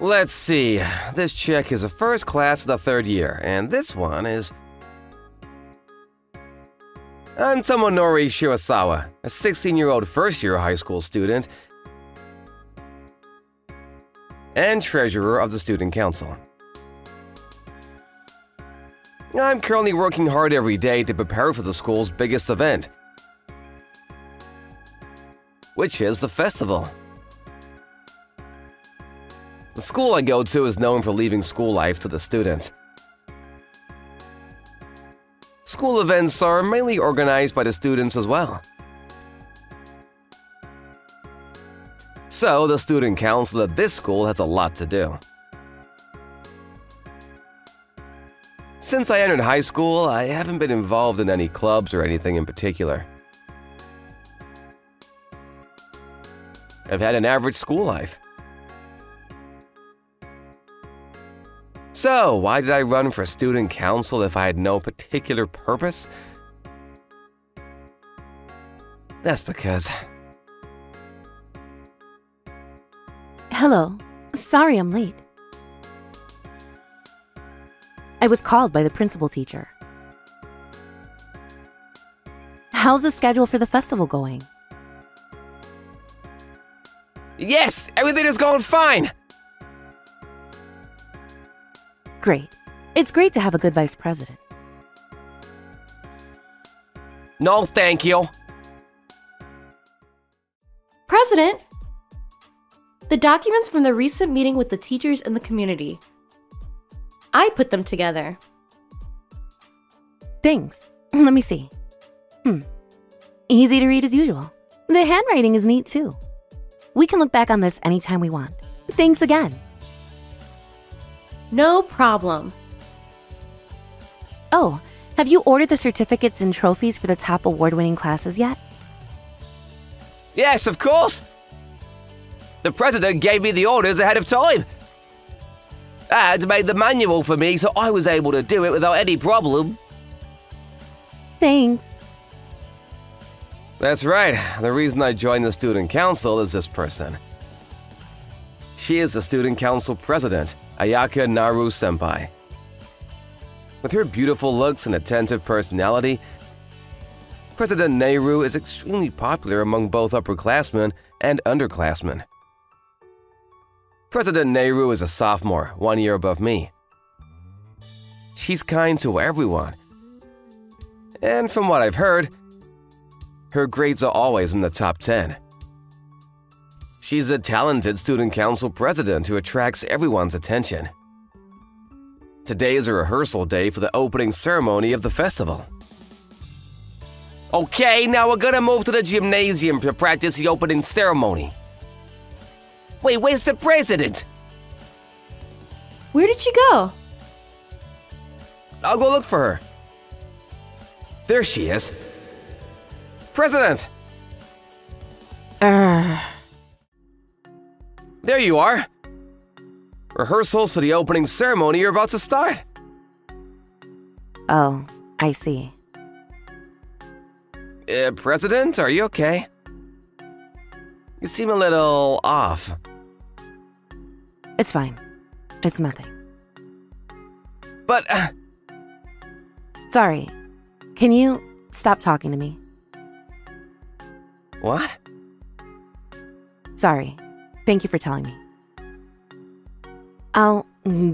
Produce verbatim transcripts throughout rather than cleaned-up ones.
Let's see, this chick is a first class the third year, and this one is... I'm Tomonori Shirosawa, a sixteen-year-old first-year high school student and treasurer of the student council. I'm currently working hard every day to prepare for the school's biggest event, which is the festival. The school I go to is known for leaving school life to the students. School events are mainly organized by the students as well. So, the student council at this school has a lot to do. Since I entered high school, I haven't been involved in any clubs or anything in particular. I've had an average school life. So, why did I run for student council if I had no particular purpose? That's because... Hello. Sorry I'm late. I was called by the principal teacher. How's the schedule for the festival going? Yes! Everything is going fine! Great. It's great to have a good vice president. No, thank you. President, the documents from the recent meeting with the teachers and the community. I put them together. Thanks. Let me see. Hmm. Easy to read as usual. The handwriting is neat too. We can look back on this anytime we want. Thanks again. No problem. Oh, have you ordered the certificates and trophies for the top award-winning classes yet? Yes, of course! The president gave me the orders ahead of time! And made the manual for me so I was able to do it without any problem. Thanks. That's right. The reason I joined the student council is this person. She is the student council president, Ayaka Narui senpai. With her beautiful looks and attentive personality, President Narui is extremely popular among both upperclassmen and underclassmen. President Narui is a sophomore, one year above me. She's kind to everyone. And from what I've heard, her grades are always in the top ten. She's a talented student council president who attracts everyone's attention. Today is a rehearsal day for the opening ceremony of the festival. Okay, now we're gonna move to the gymnasium to practice the opening ceremony. Wait, where's the president? Where did she go? I'll go look for her. There she is. President! Err... Uh. There you are! Rehearsals for the opening ceremony are about to start! Oh, I see. Uh, President, are you okay? You seem a little off. It's fine. It's nothing. But... Uh... Sorry. Can you stop talking to me? What? Sorry. Thank you for telling me. I'll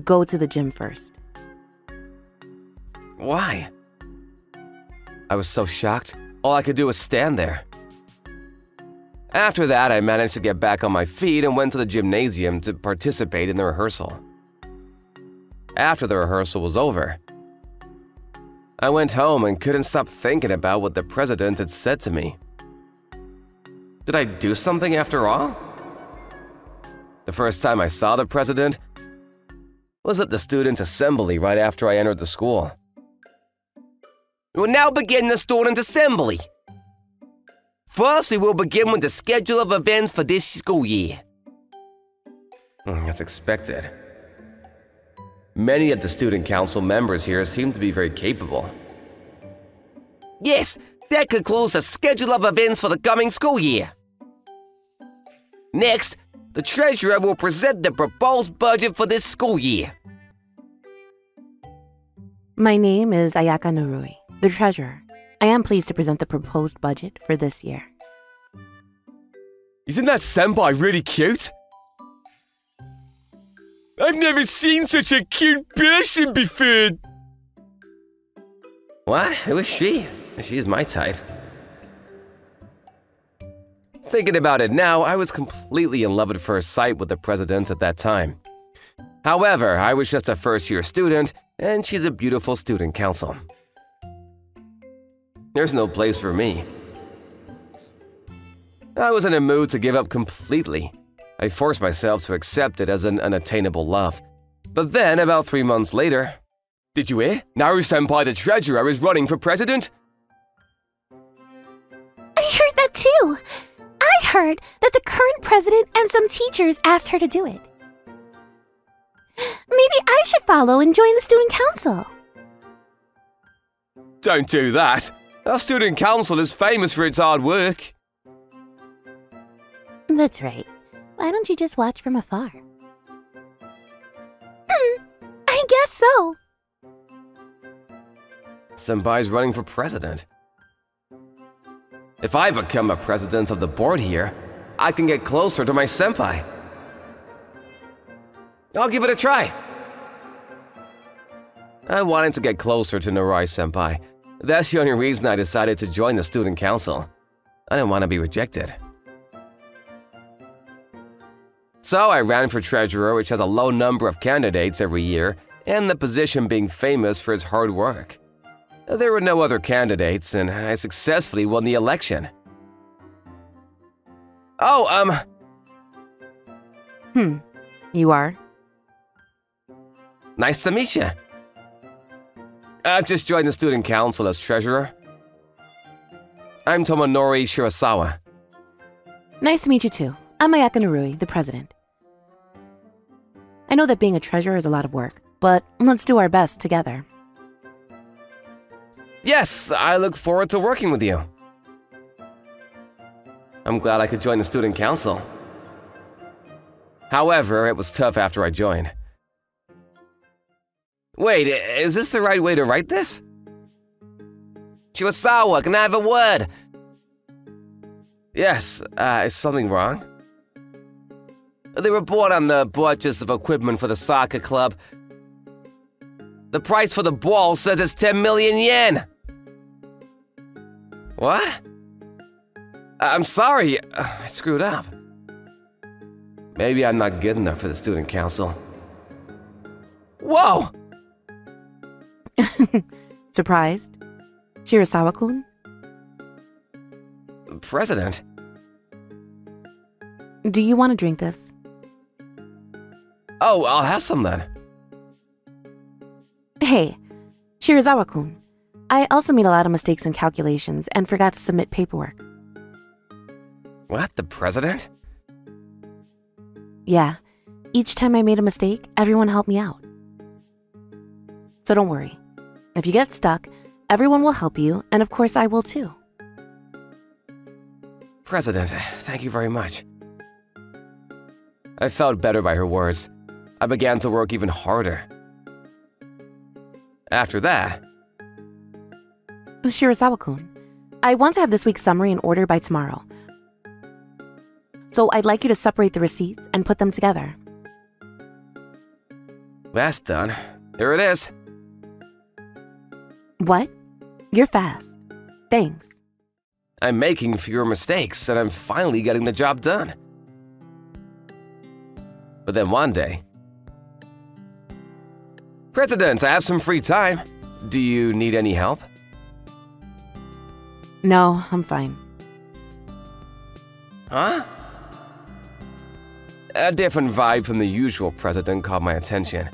go to the gym first. Why? I was so shocked. All I could do was stand there. After that, I managed to get back on my feet and went to the gymnasium to participate in the rehearsal. After the rehearsal was over, I went home and couldn't stop thinking about what the president had said to me. Did I do something after all? The first time I saw the president was at the student assembly right after I entered the school. We will now begin the student assembly. First, we will begin with the schedule of events for this school year. As expected. Many of the student council members here seem to be very capable. Yes, that concludes the schedule of events for the coming school year. Next, the treasurer will present the proposed budget for this school year. My name is Ayaka Narui, the treasurer. I am pleased to present the proposed budget for this year. Isn't that senpai really cute? I've never seen such a cute person before! What? Who is she? She's my type. Thinking about it now, I was completely in love at first sight with the president at that time. However, I was just a first-year student, and she's a beautiful student council. There's no place for me. I was in a mood to give up completely. I forced myself to accept it as an unattainable love. But then, about three months later… Did you hear? Naru-senpai the treasurer is running for president? I heard that too! I heard that the current president and some teachers asked her to do it. Maybe I should follow and join the student council. Don't do that! Our student council is famous for its hard work. That's right. Why don't you just watch from afar? Hmm, I guess so. Senpai's running for president. If I become a president of the board here, I can get closer to my senpai. I'll give it a try. I wanted to get closer to Narui-senpai. That's the only reason I decided to join the student council. I didn't want to be rejected. So I ran for treasurer, which has a low number of candidates every year, and the position being famous for its hard work. There were no other candidates, and I successfully won the election. Oh, um... Hmm, you are? Nice to meet you. I've just joined the student council as treasurer. I'm Tomonori Shirosawa. Nice to meet you too. I'm Ayaka Narui, the president. I know that being a treasurer is a lot of work, but let's do our best together. Yes, I look forward to working with you. I'm glad I could join the student council. However, it was tough after I joined. Wait, is this the right way to write this? Shirosawa, can I have a word? Yes, uh, is something wrong? The report on the purchase of equipment for the soccer club. The price for the ball says it's ten million yen! What? I'm sorry, I screwed up. Maybe I'm not good enough for the student council. Whoa! Surprised? Shirosawa-kun? President? Do you want to drink this? Oh, I'll have some then. Hey, Shirosawa-kun, I also made a lot of mistakes in calculations and forgot to submit paperwork. What, the president? Yeah, each time I made a mistake, everyone helped me out. So don't worry. If you get stuck, everyone will help you, and of course I will too. President, thank you very much. I felt better by her words. I began to work even harder. After that... Shirosawa-kun, I want to have this week's summary in order by tomorrow. So I'd like you to separate the receipts and put them together. That's done. Here it is. What? You're fast. Thanks. I'm making fewer mistakes, and I'm finally getting the job done. But then one day... President, I have some free time. Do you need any help? No, I'm fine. Huh? A different vibe from the usual president caught my attention.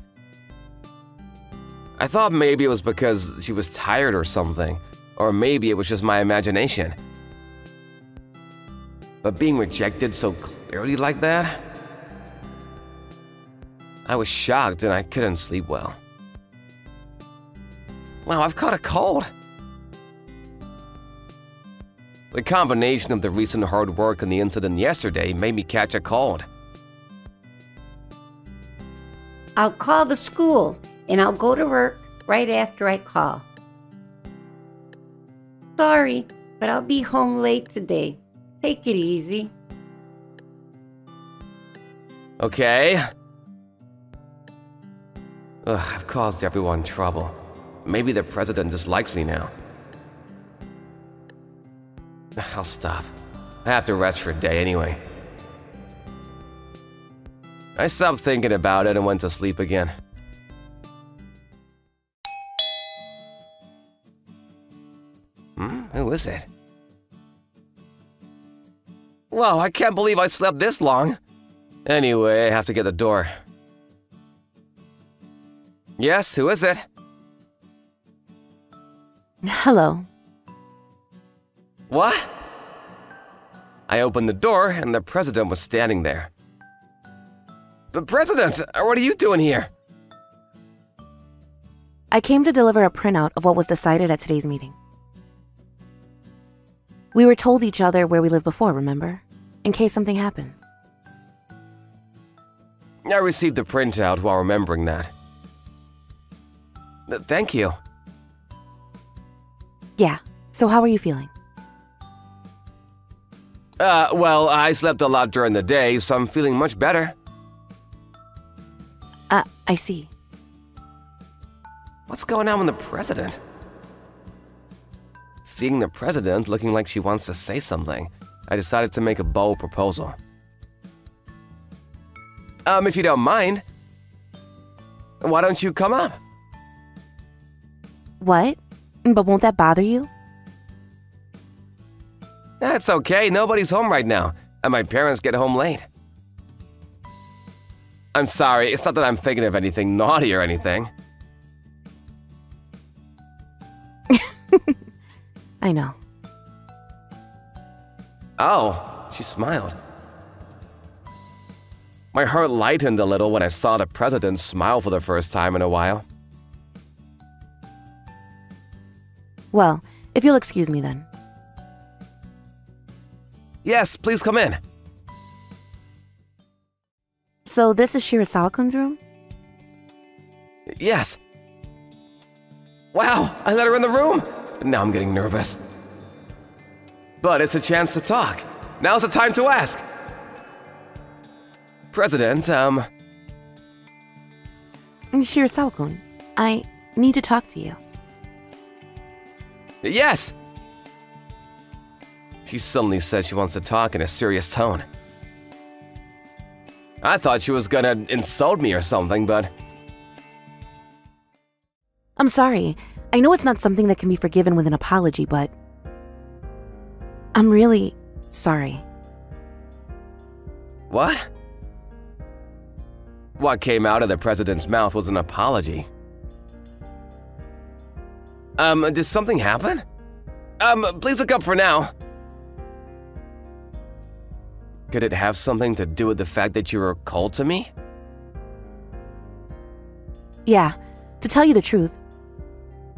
I thought maybe it was because she was tired or something, or maybe it was just my imagination. But being rejected so clearly like that? I was shocked and I couldn't sleep well. Wow, I've caught a cold! The combination of the recent hard work and the incident yesterday made me catch a cold. I'll call the school and I'll go to work right after I call. Sorry, but I'll be home late today. Take it easy. Okay. Ugh, I've caused everyone trouble. Maybe the president dislikes me now. I'll stop. I have to rest for a day anyway. I stopped thinking about it and went to sleep again. Hmm? Who is it? Wow, I can't believe I slept this long. Anyway, I have to get the door. Yes, who is it? Hello. What? I opened the door and the president was standing there. But President, what are you doing here? I came to deliver a printout of what was decided at today's meeting. We were told each other where we lived before, remember? In case something happens. I received the printout while remembering that. Thank you. Yeah, so how are you feeling? Uh, well, I slept a lot during the day, so I'm feeling much better. Uh, I see. What's going on with the president? Seeing the president looking like she wants to say something, I decided to make a bold proposal. Um, if you don't mind, why don't you come up? What? But won't that bother you? That's okay, nobody's home right now, and my parents get home late. I'm sorry, it's not that I'm thinking of anything naughty or anything. I know. Oh, she smiled. My heart lightened a little when I saw the president smile for the first time in a while. Well, if you'll excuse me then. Yes, please come in. So this is Shirosawa-kun's room? Yes. Wow, I let her in the room! Now I'm getting nervous. But it's a chance to talk. Now's the time to ask. President, um... Shirosawa-kun, I need to talk to you. Yes! She suddenly said she wants to talk in a serious tone. I thought she was gonna insult me or something, but... I'm sorry. I know it's not something that can be forgiven with an apology, but... I'm really sorry. What? What came out of the president's mouth was an apology. Um, did something happen? Um, please look up for now. Could it have something to do with the fact that you were cold to me? Yeah, to tell you the truth,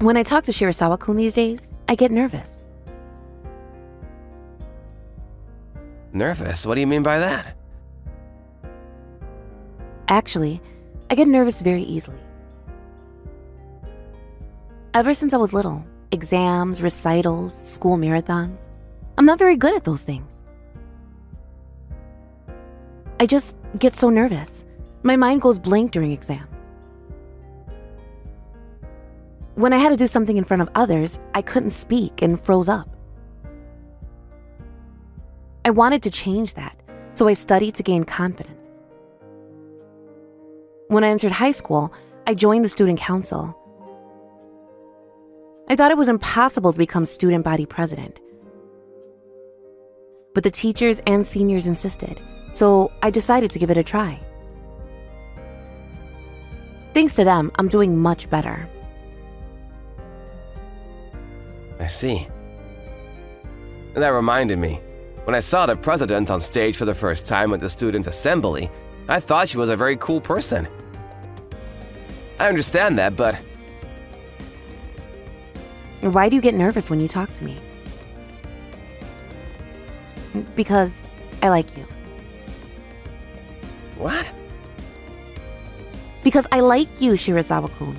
when I talk to Shirosawa-kun these days, I get nervous. Nervous? What do you mean by that? Actually, I get nervous very easily. Ever since I was little, exams, recitals, school marathons, I'm not very good at those things. I just get so nervous. My mind goes blank during exams. When I had to do something in front of others, I couldn't speak and froze up. I wanted to change that, so I studied to gain confidence. When I entered high school, I joined the student council. I thought it was impossible to become student body president. But the teachers and seniors insisted. So I decided to give it a try. Thanks to them, I'm doing much better. I see. That reminded me. When I saw the president on stage for the first time at the student assembly, I thought she was a very cool person. I understand that, but... Why do you get nervous when you talk to me? Because I like you. What? Because I like you, Shirosawa-kun.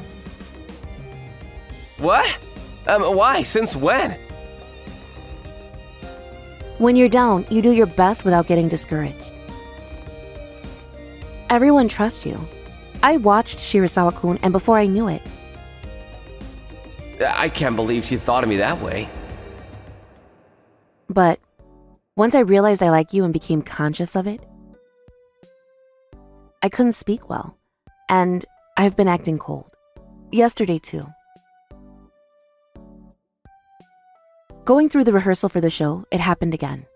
What? Um, why? Since when? When you're down, you do your best without getting discouraged. Everyone trusts you. I watched Shirosawa-kun, and before I knew it... I can't believe she thought of me that way. But once I realized I like you and became conscious of it, I couldn't speak well, and I've been acting cold. Yesterday, too. Going through the rehearsal for the show, it happened again.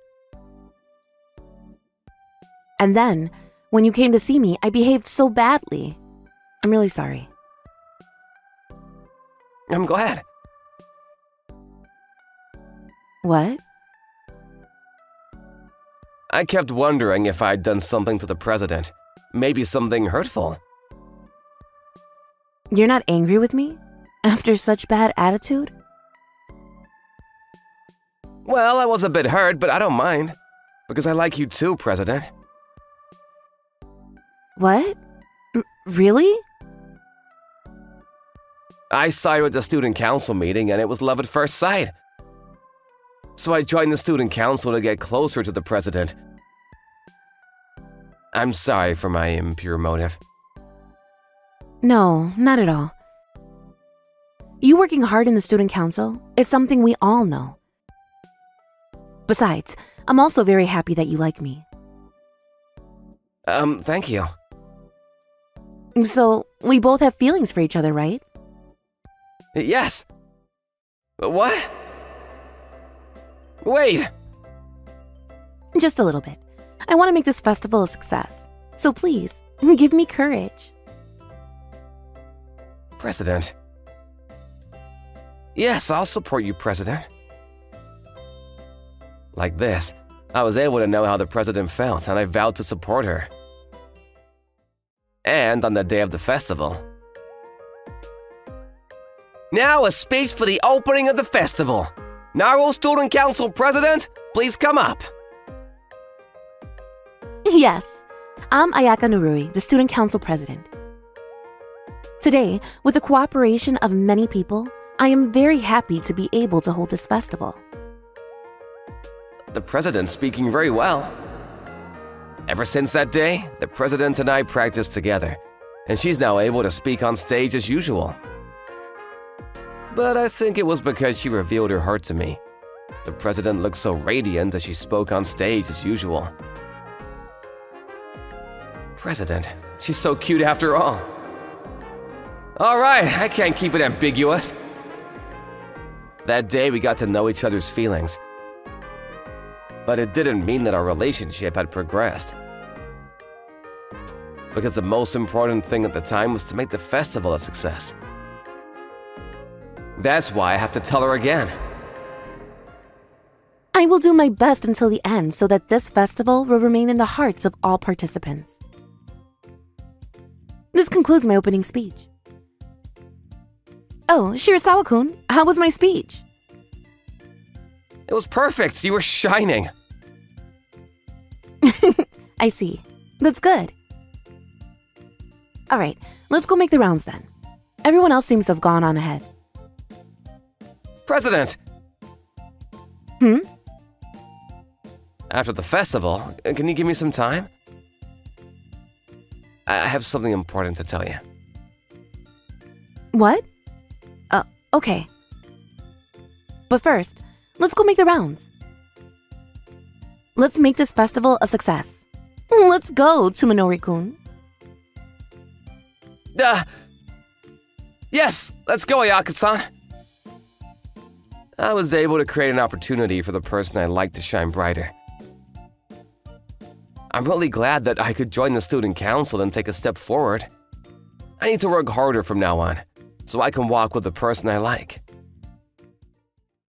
And then, when you came to see me, I behaved so badly. I'm really sorry. I'm glad. What? I kept wondering if I'd done something to the president. Maybe something hurtful. You're not angry with me? After such bad attitude? Well, I was a bit hurt, but I don't mind. Because I like you too, President. What? R- really? I saw you at the student council meeting, and it was love at first sight. So I joined the student council to get closer to the president. I'm sorry for my impure motive. No, not at all. You working hard in the student council is something we all know. Besides, I'm also very happy that you like me. Um, thank you. So, we both have feelings for each other, right? Yes. What? Wait. Just a little bit. I want to make this festival a success. So please, give me courage. President. Yes, I'll support you, President. Like this, I was able to know how the president felt, and I vowed to support her. And on the day of the festival. Now a speech for the opening of the festival. Naru Student Council President, please come up. Yes, I'm Ayaka Narui, the Student Council President. Today, with the cooperation of many people, I am very happy to be able to hold this festival. The president's speaking very well. Ever since that day, the president and I practiced together, and she's now able to speak on stage as usual. But I think it was because she revealed her heart to me. The president looked so radiant as she spoke on stage as usual. President, she's so cute after all. All right, I can't keep it ambiguous. That day we got to know each other's feelings. But it didn't mean that our relationship had progressed. Because the most important thing at the time was to make the festival a success. That's why I have to tell her again. I will do my best until the end so that this festival will remain in the hearts of all participants. This concludes my opening speech. Oh, Shirosawa-kun, how was my speech? It was perfect. You were shining. I see. That's good. Alright, let's go make the rounds then. Everyone else seems to have gone on ahead. President! Hmm? After the festival, can you give me some time? I have something important to tell you. What? Uh, okay. But first, let's go make the rounds. Let's make this festival a success. Let's go, Tomonori-kun. Uh, yes, let's go, Ayaka-san. I was able to create an opportunity for the person I like to shine brighter. I'm really glad that I could join the student council and take a step forward. I need to work harder from now on, so I can walk with the person I like.